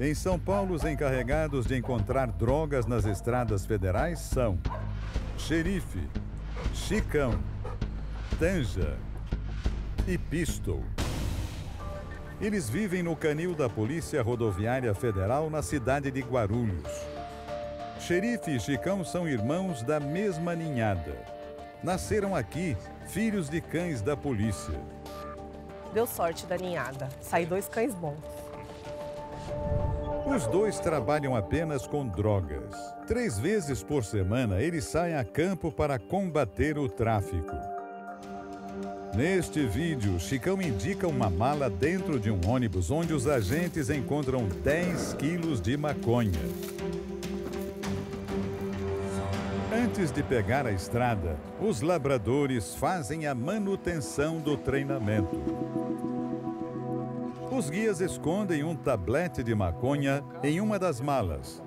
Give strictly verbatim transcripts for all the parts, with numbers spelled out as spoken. Em São Paulo, os encarregados de encontrar drogas nas estradas federais são Xerife, Chicão, Tanja e Pistol. Eles vivem no canil da Polícia Rodoviária Federal na cidade de Guarulhos. Xerife e Chicão são irmãos da mesma ninhada. Nasceram aqui, filhos de cães da polícia. Deu sorte da ninhada, saí dois cães bons. Os dois trabalham apenas com drogas. Três vezes por semana eles saem a campo para combater o tráfico. Neste vídeo, Chicão indica uma mala dentro de um ônibus onde os agentes encontram dez quilos de maconha. Antes de pegar a estrada, os labradores fazem a manutenção do treinamento. Os guias escondem um tablete de maconha em uma das malas.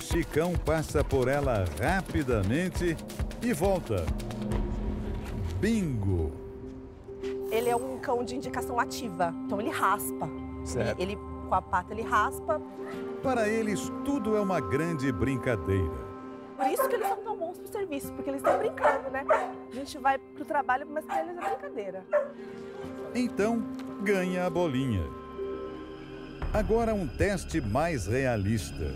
Chicão passa por ela rapidamente e volta. Bingo! Ele é um cão de indicação ativa, então ele raspa. Certo. Ele, ele, com a pata, ele raspa. Para eles, tudo é uma grande brincadeira. Por isso que eles são tão bons pro serviço, porque eles estão brincando, né? A gente vai pro trabalho, mas pra eles é brincadeira. Então, ganha a bolinha. Agora um teste mais realista.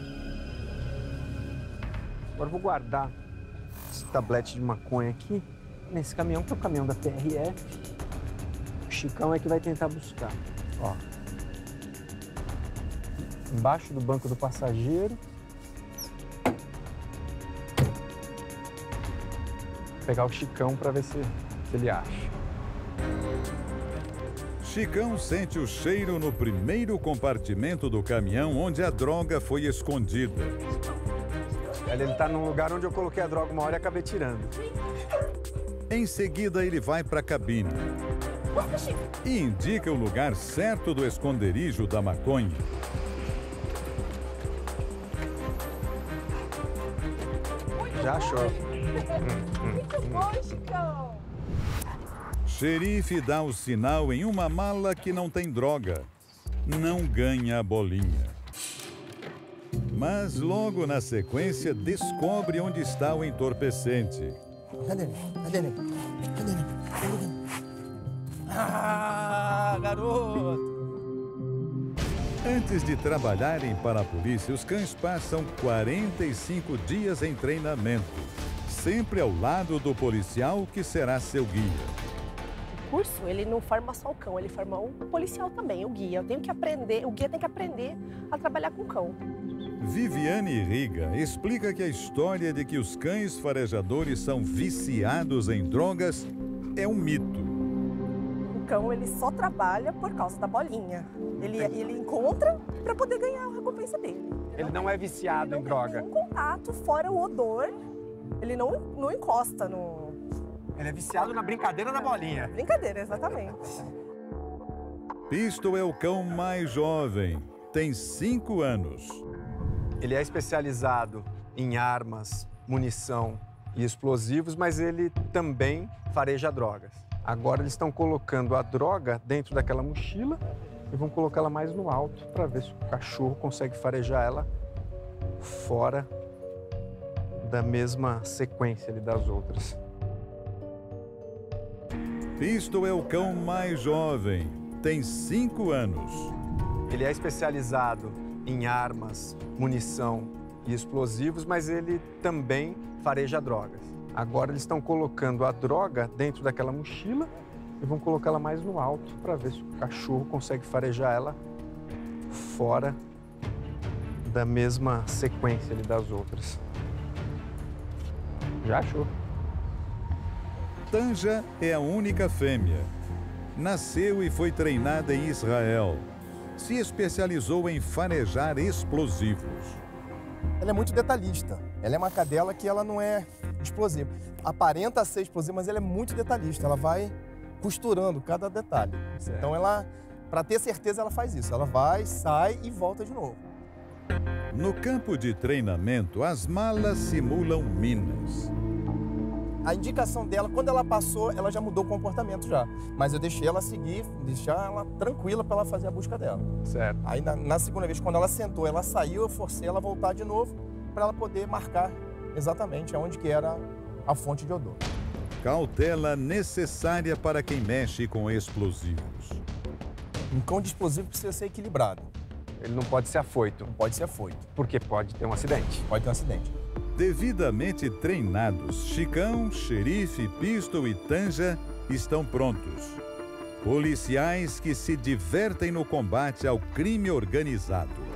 Agora eu vou guardar esse tablete de maconha aqui nesse caminhão, que é o caminhão da P R F. O Chicão é que vai tentar buscar. Ó. Embaixo do banco do passageiro. Pegar o Chicão para ver se, se ele acha. Chicão sente o cheiro no primeiro compartimento do caminhão onde a droga foi escondida. Ele está num lugar onde eu coloquei a droga uma hora e acabei tirando. Em seguida, ele vai para a cabine e indica o lugar certo do esconderijo da maconha. Já achou. Muito bom, Chicão! Xerife dá o sinal em uma mala que não tem droga. Não ganha a bolinha. Mas logo na sequência descobre onde está o entorpecente. Cadê ele? Cadê ele? Cadê ele? Cadê ele? Ah, garoto! Antes de trabalharem para a polícia, os cães passam quarenta e cinco dias em treinamento. Sempre ao lado do policial que será seu guia. O curso, ele não forma só o cão, ele forma o policial também, o guia. Eu tenho que aprender, o guia tem que aprender a trabalhar com o cão. Viviane Riga explica que a história de que os cães farejadores são viciados em drogas é um mito. O cão, ele só trabalha por causa da bolinha. Ele, ele encontra para poder ganhar a recompensa dele. Ele não é viciado em droga. Ele não tem um contato, fora o odor. Ele não, não encosta no... Ele é viciado na brincadeira da bolinha. Brincadeira, exatamente. Pistol é o cão mais jovem. Tem cinco anos. Ele é especializado em armas, munição e explosivos, mas ele também fareja drogas. Agora eles estão colocando a droga dentro daquela mochila e vão colocá-la mais no alto para ver se o cachorro consegue farejar ela fora da mesma sequência ali das outras. Pistol é o cão mais jovem, tem cinco anos. Ele é especializado em armas, munição e explosivos, mas ele também fareja drogas. Agora eles estão colocando a droga dentro daquela mochila e vão colocá-la mais no alto para ver se o cachorro consegue farejar ela fora da mesma sequência ali das outras. Já achou. Tanja é a única fêmea. Nasceu e foi treinada em Israel. Se especializou em farejar explosivos. Ela é muito detalhista. Ela é uma cadela que ela não é explosiva. Aparenta ser explosiva, mas ela é muito detalhista. Ela vai costurando cada detalhe. Certo. Então, ela, para ter certeza, ela faz isso. Ela vai, sai e volta de novo. No campo de treinamento, as malas simulam minas. a indicação dela, quando ela passou, ela já mudou o comportamento já. Mas eu deixei ela seguir, deixar ela tranquila para ela fazer a busca dela. Certo. Aí na, na segunda vez, quando ela sentou, ela saiu, eu forcei ela a voltar de novo para ela poder marcar exatamente aonde que era a fonte de odor. Cautela necessária para quem mexe com explosivos. Um cão de explosivo precisa ser equilibrado. Ele não pode ser afoito. Não pode ser afoito. Porque pode ter um acidente. Pode ter um acidente. Devidamente treinados, Chicão, Xerife, Pistol e Tanja estão prontos. Policiais que se divertem no combate ao crime organizado.